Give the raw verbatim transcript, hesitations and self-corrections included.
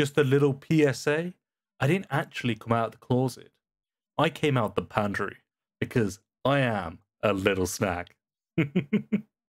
Just a little P S A. I didn't actually come out of the closet. I came out the pantry because I am a little snack.